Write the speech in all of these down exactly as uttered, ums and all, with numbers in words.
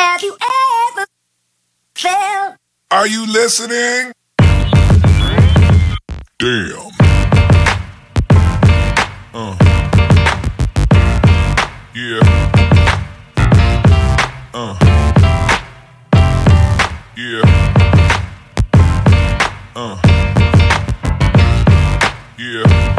Have you ever felt? Are you listening? Damn. Uh. Yeah. Uh. Yeah. Uh. Yeah. Uh.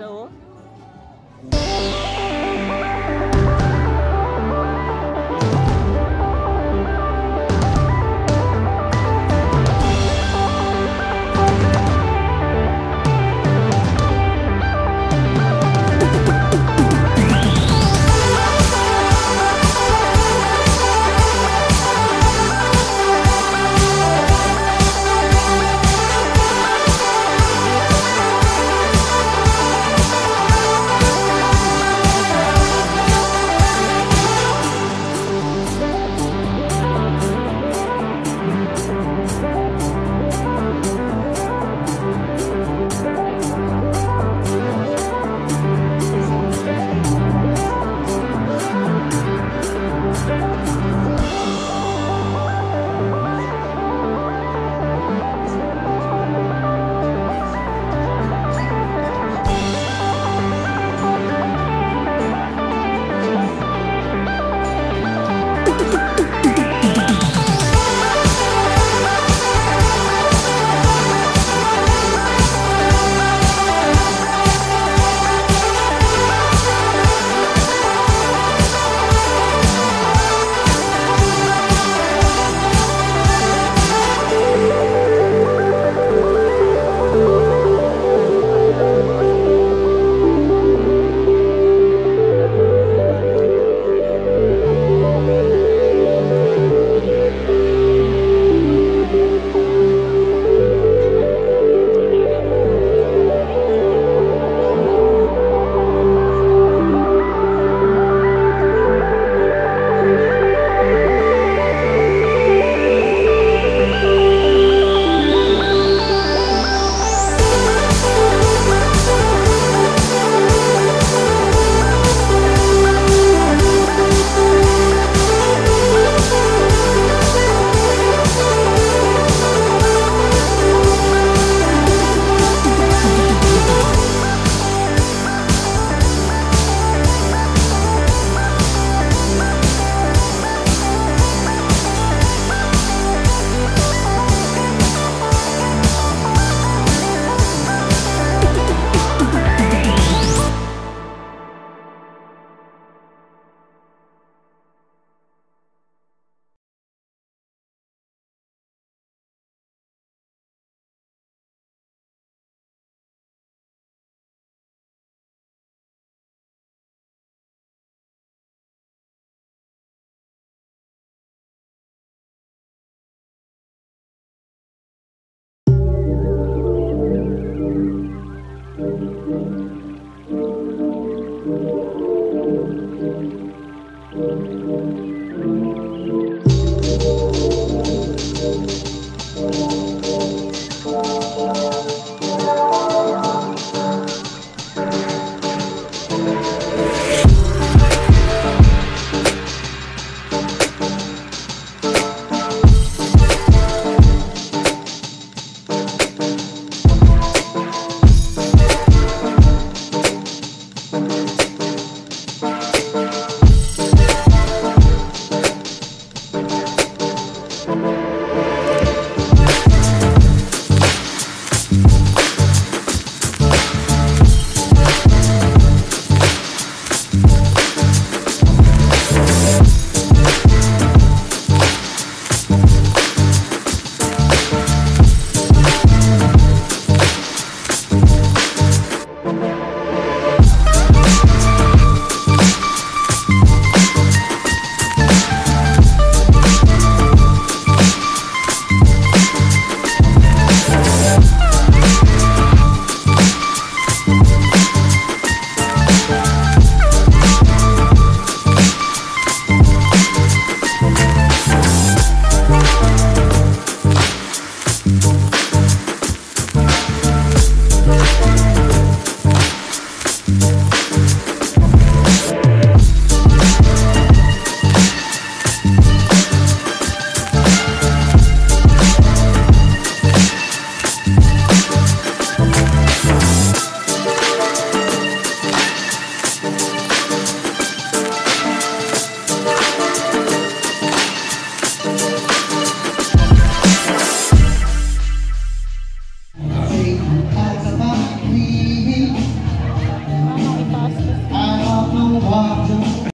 है वो